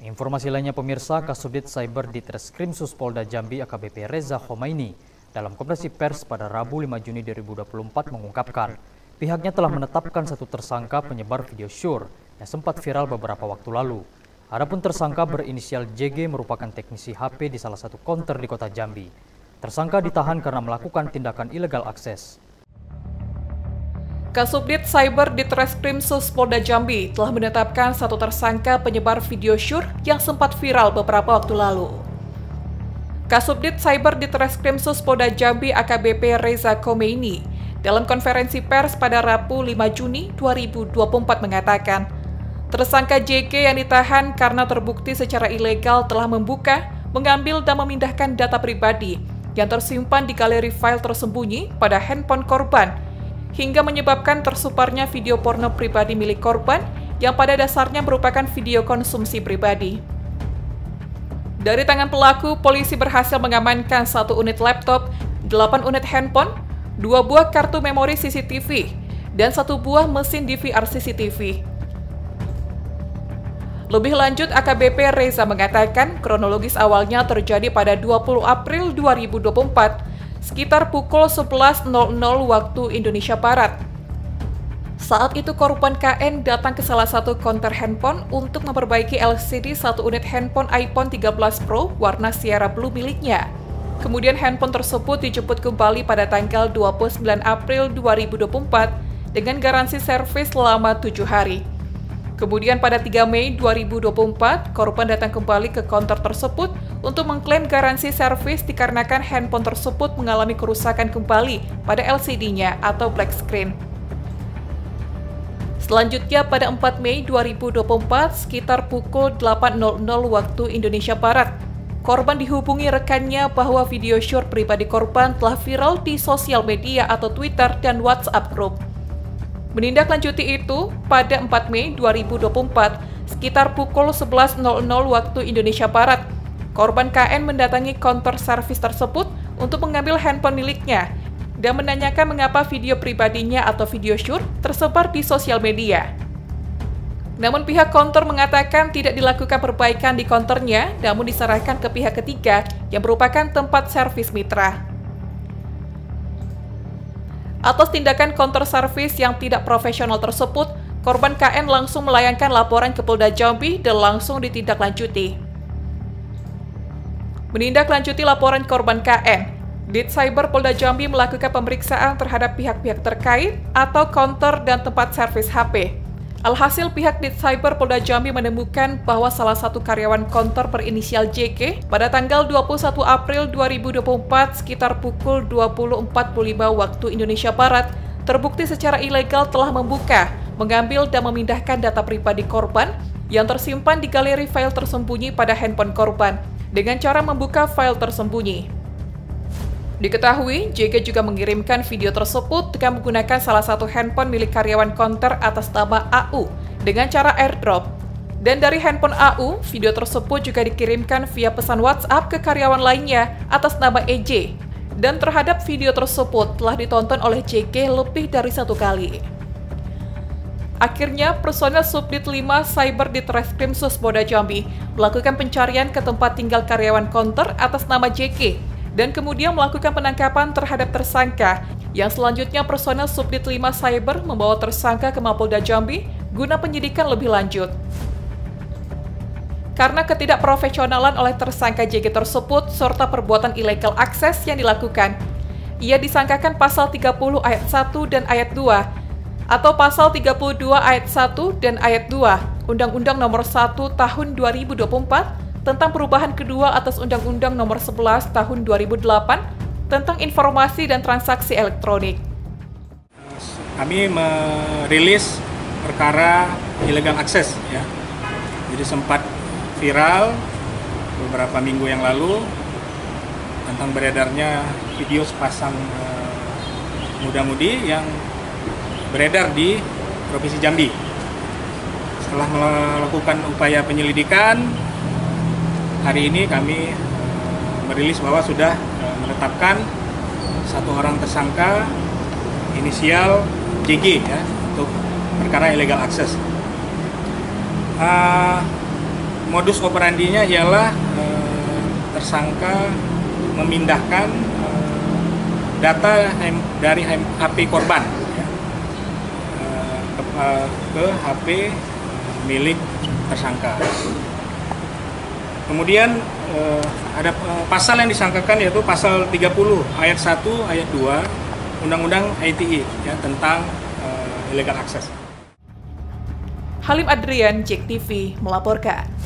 Informasi lainnya pemirsa, Kasubdit Cyber Ditreskrim Sus Polda Jambi AKBP Reza Khomeini dalam konferensi pers pada Rabu 5 Juni 2024 mengungkapkan pihaknya telah menetapkan satu tersangka penyebar video syur yang sempat viral beberapa waktu lalu. Adapun tersangka berinisial JG merupakan teknisi HP di salah satu konter di Kota Jambi. Tersangka ditahan karena melakukan tindakan ilegal akses. Kasubdit Cyber Ditreskrim Sus Polda Jambi telah menetapkan satu tersangka penyebar video syur yang sempat viral beberapa waktu lalu. Kasubdit Cyber Ditreskrim Sus Polda Jambi AKBP Reza Khomeini dalam konferensi pers pada Rabu 5 Juni 2024 mengatakan, tersangka JK yang ditahan karena terbukti secara ilegal telah membuka, mengambil dan memindahkan data pribadi yang tersimpan di galeri file tersembunyi pada handphone korban hingga menyebabkan tersebarnya video porno pribadi milik korban yang pada dasarnya merupakan video konsumsi pribadi. Dari tangan pelaku, polisi berhasil mengamankan 1 unit laptop, 8 unit handphone, 2 buah kartu memori CCTV, dan 1 buah mesin DVR CCTV. Lebih lanjut, AKBP Reza mengatakan kronologis awalnya terjadi pada 20 April 2024, sekitar pukul 11.00 waktu Indonesia Barat. Saat itu korban KN datang ke salah satu konter handphone untuk memperbaiki LCD 1 unit handphone iPhone 13 Pro warna Sierra Blue miliknya. Kemudian handphone tersebut dijemput kembali pada tanggal 29 April 2024 dengan garansi servis selama 7 hari. Kemudian pada 3 Mei 2024, korban datang kembali ke konter tersebut untuk mengklaim garansi servis dikarenakan handphone tersebut mengalami kerusakan kembali pada LCD-nya atau black screen. Selanjutnya pada 4 Mei 2024, sekitar pukul 8.00 waktu Indonesia Barat, korban dihubungi rekannya bahwa video syur pribadi korban telah viral di sosial media atau Twitter dan WhatsApp group. Menindaklanjuti itu, pada 4 Mei 2024, sekitar pukul 11.00 waktu Indonesia Barat, korban KN mendatangi konter servis tersebut untuk mengambil handphone miliknya dan menanyakan mengapa video pribadinya atau video syur tersebar di sosial media. Namun pihak konter mengatakan tidak dilakukan perbaikan di konternya, namun diserahkan ke pihak ketiga yang merupakan tempat servis mitra. Atas tindakan konter servis yang tidak profesional tersebut, korban KN langsung melayangkan laporan ke Polda Jambi dan langsung ditindaklanjuti. Menindaklanjuti laporan korban KN, Ditcyber Polda Jambi melakukan pemeriksaan terhadap pihak-pihak terkait atau konter dan tempat servis HP. Alhasil pihak Ditcyber Polda Jambi menemukan bahwa salah satu karyawan konter berinisial JK pada tanggal 21 April 2024 sekitar pukul 20.45 waktu Indonesia Barat terbukti secara ilegal telah membuka, mengambil dan memindahkan data pribadi korban yang tersimpan di galeri file tersembunyi pada handphone korban dengan cara membuka file tersembunyi. Diketahui, JK juga mengirimkan video tersebut dengan menggunakan salah satu handphone milik karyawan konter atas nama AU dengan cara airdrop. Dan dari handphone AU, video tersebut juga dikirimkan via pesan WhatsApp ke karyawan lainnya atas nama EJ. Dan terhadap video tersebut telah ditonton oleh JK lebih dari 1 kali. Akhirnya, personel Subdit 5 Cyber Ditreskrim Sus Polda Jambi melakukan pencarian ke tempat tinggal karyawan konter atas nama JK dan kemudian melakukan penangkapan terhadap tersangka yang selanjutnya personel Subdit 5 Cyber membawa tersangka ke Mapolda Jambi guna penyidikan lebih lanjut. Karena ketidakprofesionalan oleh tersangka JG tersebut serta perbuatan ilegal akses yang dilakukan, ia disangkakan pasal 30 ayat 1 dan ayat 2 atau pasal 32 ayat 1 dan ayat 2 Undang-Undang Nomor 1 Tahun 2024 tentang perubahan kedua atas Undang-Undang Nomor 11 Tahun 2008 tentang informasi dan transaksi elektronik. Kami merilis perkara ilegal akses, ya. Jadi sempat viral beberapa minggu yang lalu tentang beredarnya video sepasang muda-mudi yang beredar di Provinsi Jambi. Setelah melakukan upaya penyelidikan, hari ini kami merilis bahwa sudah menetapkan 1 orang tersangka inisial JG, ya, untuk perkara ilegal akses. modus operandinya ialah tersangka memindahkan data dari HP korban ke HP milik tersangka. Kemudian ada pasal yang disangkakan, yaitu pasal 30 ayat 1 ayat 2 Undang-Undang ITE ya, tentang illegal access. Halim Adrian JEKTV melaporkan.